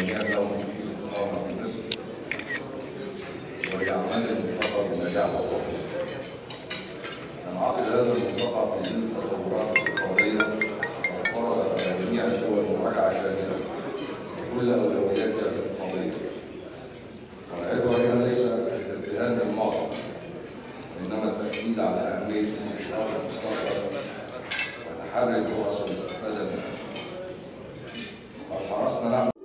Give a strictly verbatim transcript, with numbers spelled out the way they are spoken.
المميزة وتثير الثقافة في مصر، وهي أعمال الملتقى بالنجاح والوفاء. ينعقد هذا الملتقى في ظل التطورات الاقتصادية فرض على جميع الدول مراجعة شاملة لكل أولوياتها الاقتصادية. والعبرة هنا ليس الابتهال بالماضي، وإنما التأكيد على أهمية استشراف المستقبل وتحري الفرص والاستفادة منها. حرصنا نعمل